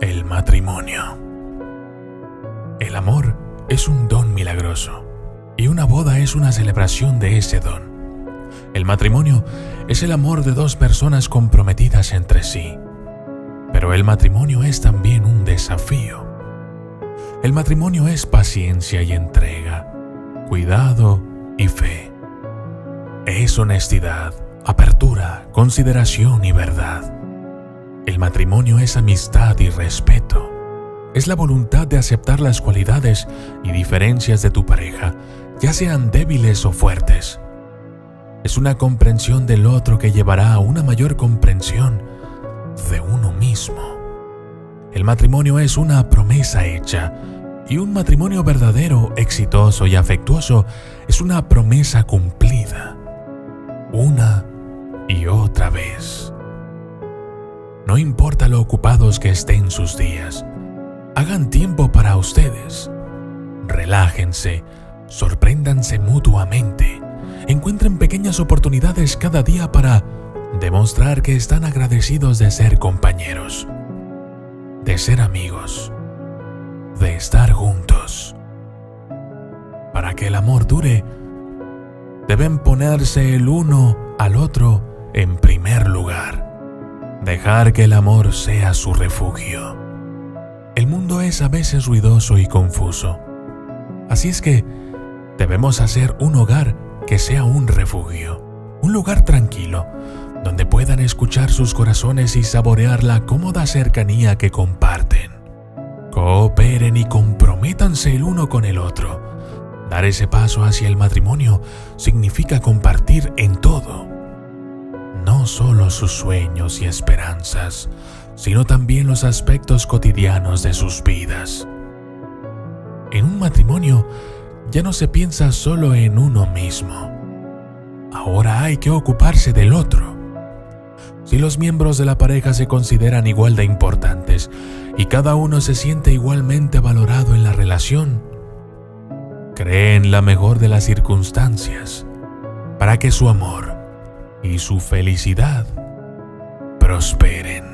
El matrimonio. El amor es un don milagroso y una boda es una celebración de ese don. El matrimonio es el amor de dos personas comprometidas entre sí, pero el matrimonio es también un desafío. El matrimonio es paciencia y entrega, cuidado y fe. Es honestidad, apertura, consideración y verdad. El matrimonio es amistad y respeto. Es la voluntad de aceptar las cualidades y diferencias de tu pareja, ya sean débiles o fuertes. Es una comprensión del otro que llevará a una mayor comprensión de uno mismo. El matrimonio es una promesa hecha, y un matrimonio verdadero, exitoso y afectuoso es una promesa cumplida, una y otra vez. No importa lo ocupados que estén sus días, hagan tiempo para ustedes. Relájense, sorpréndanse mutuamente, encuentren pequeñas oportunidades cada día para demostrar que están agradecidos de ser compañeros, de ser amigos, de estar juntos. Para que el amor dure, deben ponerse el uno al otro en primer lugar. Dejar que el amor sea su refugio. El mundo es a veces ruidoso y confuso. Así es que debemos hacer un hogar que sea un refugio, un lugar tranquilo, donde puedan escuchar sus corazones y saborear la cómoda cercanía que comparten. Cooperen y comprométanse el uno con el otro. Dar ese paso hacia el matrimonio significa compartir en todo. No solo sus sueños y esperanzas, sino también los aspectos cotidianos de sus vidas. En un matrimonio ya no se piensa solo en uno mismo. Ahora hay que ocuparse del otro. Si los miembros de la pareja se consideran igual de importantes y cada uno se siente igualmente valorado en la relación, creen la mejor de las circunstancias para que su amor y su felicidad prosperen.